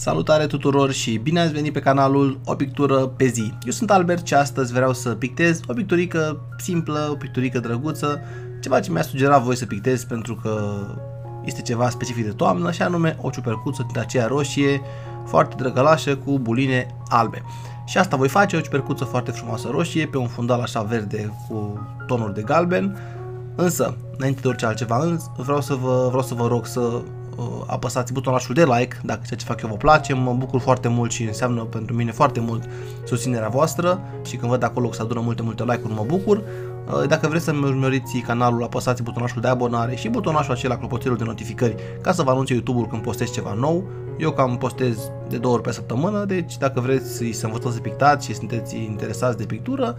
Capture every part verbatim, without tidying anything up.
Salutare tuturor și bine ați venit pe canalul O pictură pe zi. Eu sunt Albert și astăzi vreau să pictez o picturică simplă, o picturică drăguță, ceva ce mi-a sugerat voi să pictez pentru că este ceva specific de toamnă și anume o ciupercuță din aceea roșie, foarte drăgălașă, cu buline albe. Și asta voi face, o ciupercuță foarte frumoasă roșie, pe un fundal așa verde cu tonuri de galben. Însă, înainte de orice altceva, vreau să vă, vreau să vă rog să apăsați butonul de like dacă ceea ce fac eu vă place, mă bucur foarte mult și înseamnă pentru mine foarte mult susținerea voastră și când văd acolo că se adună multe multe like-uri mă bucur. Dacă vreți să-mi urmăriți canalul, apăsați butonașul de abonare și butonașul acela clopoțelul de notificări ca să vă anunțe YouTube-ul când postez ceva nou. Eu cam postez de două ori pe săptămână, deci dacă vreți să învățați să pictați și sunteți interesați de pictură,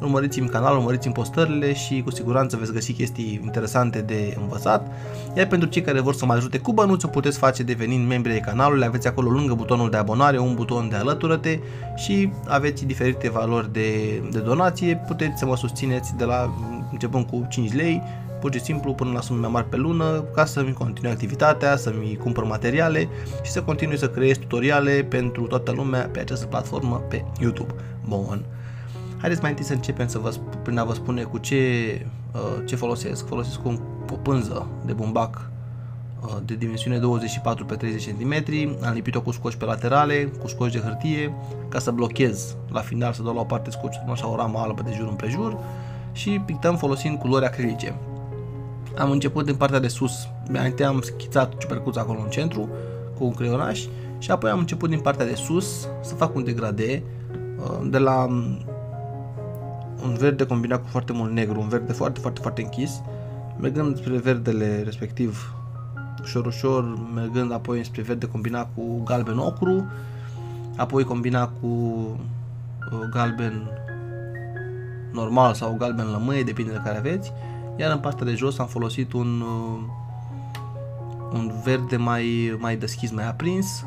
urmăriți-mi canalul, urmăriți-mi postările și cu siguranță veți găsi chestii interesante de învățat. Iar pentru cei care vor să mă ajute cu bănuți, o puteți face devenind membri ai canalului. Aveți acolo lângă butonul de abonare un buton de alătură-te și aveți diferite valori de, de donație. Puteți să mă susțineți de la începând cu cinci lei, pur și simplu, până la sume mai mari pe lună, ca să-mi continui activitatea, să-mi cumpăr materiale și să continui să creez tutoriale pentru toată lumea pe această platformă pe YouTube. Bun. Haideți mai întâi să începem să vă, prin a vă spune cu ce, ce folosesc. Folosesc un, o pânză de bumbac de dimensiune douăzeci și patru pe treizeci centimetri, am lipit-o cu scoci pe laterale, cu scoci de hârtie, ca să blochez la final, să dau la o parte scoci, așa o ramă albă de jur împrejur și pictăm folosind culori acrilice. Am început din partea de sus, înainte am schițat ciupercuța acolo în centru cu un creionaș și apoi am început din partea de sus să fac un degradé de la un verde combinat cu foarte mult negru, un verde foarte, foarte, foarte închis, mergând spre verdele respectiv ușor, ușor, mergând apoi spre verde combinat cu galben ocru, apoi combinat cu galben normal sau galben lămâie, depinde de care aveți, iar în partea de jos am folosit un, un verde mai, mai deschis, mai aprins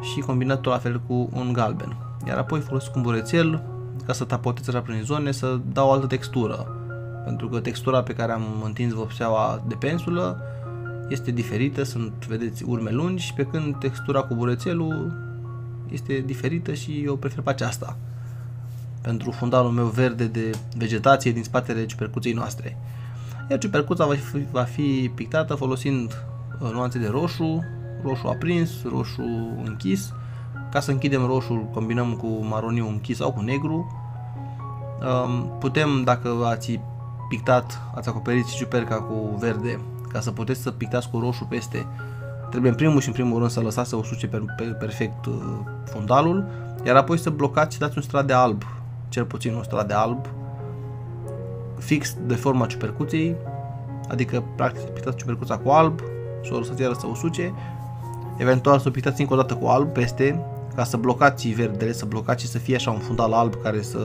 și combinat tot la fel cu un galben, iar apoi folosesc un burețel ca să tapotez așa prin zone, să dau altă textură, pentru că textura pe care am întins vopseaua de pensulă este diferită, sunt, vedeți, urme lungi, pe când textura cu burețelul este diferită și eu prefer pe aceasta pentru fundalul meu verde de vegetație din spatele ciupercuței noastre. Iar ciupercuța va fi, va fi pictată folosind nuanțe de roșu, roșu aprins, roșu închis. Ca să închidem roșul, combinăm cu maroniu închis sau cu negru. Putem, dacă ați pictat, ați acoperit ciuperca cu verde, ca să puteți să pictați cu roșu peste, trebuie în primul și în primul rând să lăsați să usuce perfect fundalul, iar apoi să blocați și dați un strat de alb, cel puțin un strat de alb, fix de forma ciupercuței, adică practic pictați ciupercuța cu alb, să o lăsați iară să usuce, eventual să o pictați încă o dată cu alb peste, ca să blocați verdele, să blocați și să fie așa un fundal alb care să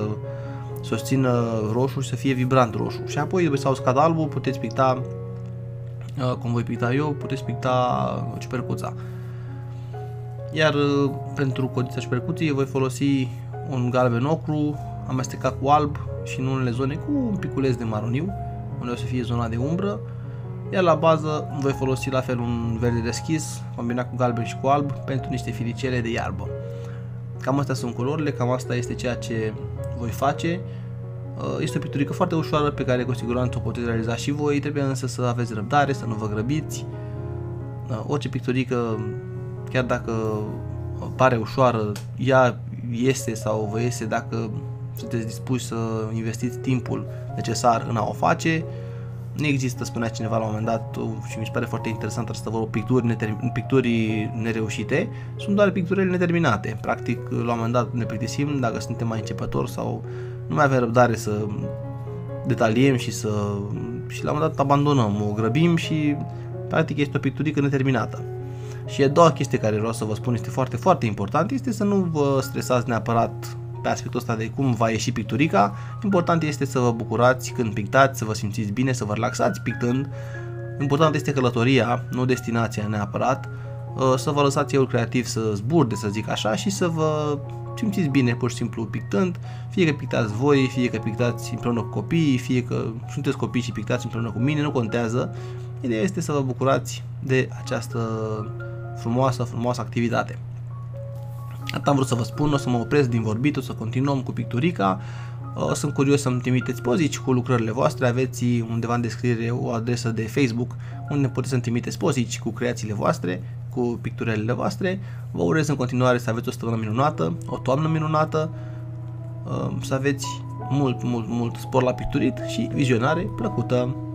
susțină roșu și să fie vibrant roșu. Și apoi, după ce s-a uscat albul, puteți picta, cum voi picta eu, puteți picta ciupercuța. Iar pentru codița ciupercuții voi folosi un galben ocru, amestecat cu alb și în unele zone cu un piculeț de maroniu, unde o să fie zona de umbră. Iar la bază voi folosi la fel un verde deschis, combinat cu galben și cu alb, pentru niște filicele de iarbă. Cam astea sunt culorile, cam asta este ceea ce voi face. Este o picturică foarte ușoară pe care cu siguranță o puteți realiza și voi, trebuie însă să aveți răbdare, să nu vă grăbiți. Orice picturică, chiar dacă pare ușoară, ea iese sau vă iese dacă sunteți dispuși să investiți timpul necesar în a o face. Nu există, spunea cineva la un moment dat, și mi se pare foarte interesant asta, vor picturi, picturi nereușite, sunt doar picturile neterminate. Practic, la un moment dat ne plictisim dacă suntem mai începători sau nu mai avem răbdare să detaliem și să și la un moment dat abandonăm, o grăbim și practic este o picturică neterminată. Și a doua chestie care vreau să vă spun este foarte, foarte important, este să nu vă stresați neapărat pe aspectul ăsta de cum va ieși picturica, important este să vă bucurați când pictați, să vă simțiți bine, să vă relaxați pictând, important este călătoria, nu destinația neapărat, să vă lăsați eu creativ să zburde, să zic așa, și să vă simțiți bine pur și simplu pictând, fie că pictați voi, fie că pictați împreună cu copiii, fie că sunteți copii și pictați împreună cu mine, nu contează, ideea este să vă bucurați de această frumoasă, frumoasă activitate. Atât am vrut să vă spun, o să mă opresc din vorbit, o să continuăm cu picturica. Sunt curios să-mi trimiteți pozici cu lucrările voastre, aveți undeva în descriere o adresă de Facebook unde puteți să-mi trimiteți pozici cu creațiile voastre, cu picturele voastre. Vă urez în continuare să aveți o săptămână minunată, o toamnă minunată, să aveți mult, mult, mult spor la picturit și vizionare plăcută!